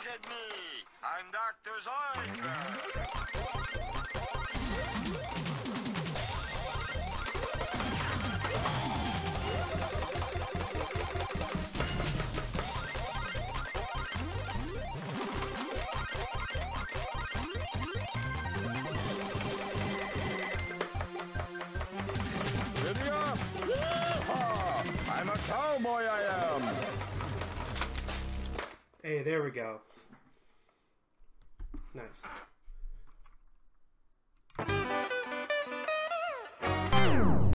Look at me! I'm Doctor Zoidberg! Cowboy I am! Hey, there we go. Nice.